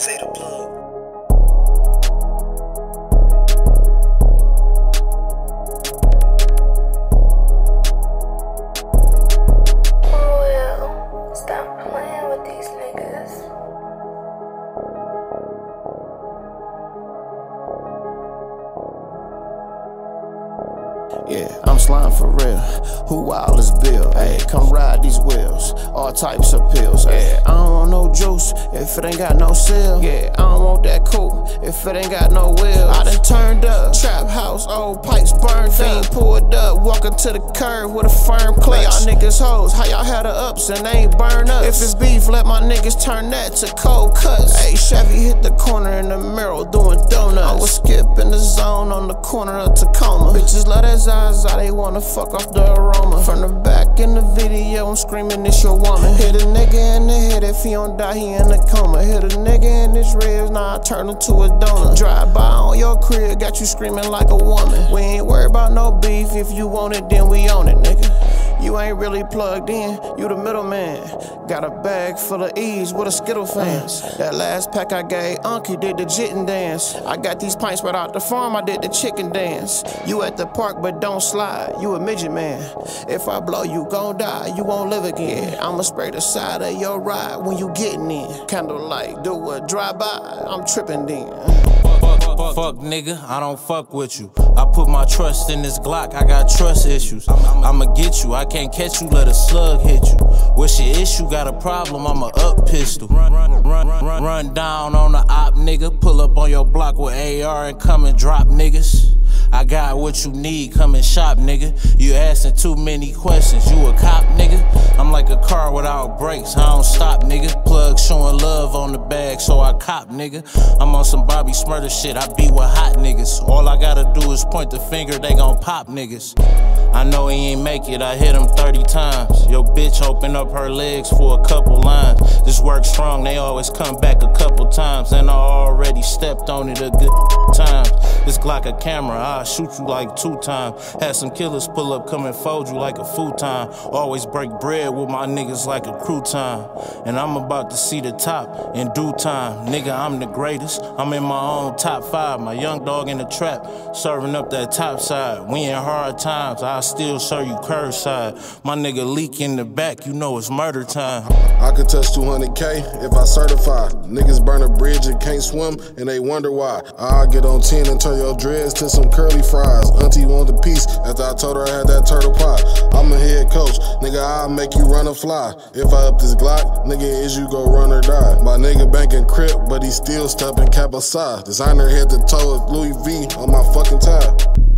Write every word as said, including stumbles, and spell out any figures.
Zeta plug. Will, stop playing with these niggas. Yeah, I'm slime for real. Who wild is Bill? Hey, come ride these wheels. All types of pills. Hey, I don't want no juice if it ain't got no seal. Yeah, I don't want that coupe if it ain't got no wheels. I done turned up, trap house, old pipes burned. Fiend pulled up, walking to the curb with a firm clutch. Y'all niggas hoes, how y'all had the ups and they ain't burn up? If it's beef, let my niggas turn that to cold cuts. Hey, Chevy hit the corner in the mirror doing donuts. I was skipping the zone on the corner of Tacoma. Bitches love that eyes, how they wanna fuck off the aroma. From the back in the video, I'm screaming, it's your woman. Hit a nigga in the head, if he don't die, he in a coma. Hit a nigga in his ribs, now I turn him to a donut. Drive by on your crib, got you screaming like a woman. We ain't worried about no beef, if you want it, then we own it, nigga. You ain't really plugged in, you the middleman. Got a bag full of E's with a Skittle fans. That last pack I gave Unky did the jittin' dance. I got these pints right out the farm, I did the chicken dance. You at the park, but don't slide, you a midget man. If I blow you, gon' die, you won't live again. I'ma spray the side of your ride when you gettin' in. Kinda like do a drive-by, I'm trippin' then. Fuck nigga, I don't fuck with you. I put my trust in this Glock, I got trust issues. I'ma get you, I can't catch you, let a slug hit you. What's your issue? Got a problem, I'ma up pistol. Run, run, run, run, run down on the op nigga. Pull up on your block with A R and come and drop niggas. I got what you need, come and shop nigga. You asking too many questions, you a cop nigga. I'm like a car without brakes, I don't stop nigga. Plug showing love on the bag, so I cop nigga. I'm on some Bobby Smurda shit, I be with hot niggas. All I gotta do is point the finger, they gon' pop niggas. I know he ain't make it, I hit him thirty times. Yo bitch open up her legs for a couple lines. This work strong, they always come back a couple times. And I already stepped on it a good time. This Glock a camera, I'll shoot you like two times. Had some killers pull up, come and fold you like a futon. Always break bread with my niggas like a crouton. And I'm about to see the top in due time. Nigga, I'm the greatest, I'm in my own top five. My young dog in the trap, serving up that top side. We in hard times, I still serve you curbside. My nigga leak in the back, you know it's murder time. I could touch two hundred K if I certify. Niggas burn a bridge and can't swim, and they wonder why. I'll get on ten and turn your dreads to some curly fries. Auntie wanted a piece after I told her I had that turtle pie. I'm a head coach, nigga, I'll make you run or fly. If I up this Glock, nigga, is you go run or die. My nigga banking crip, but he still stumping Capasai. Designer head to toe with Louis V on my fucking tie.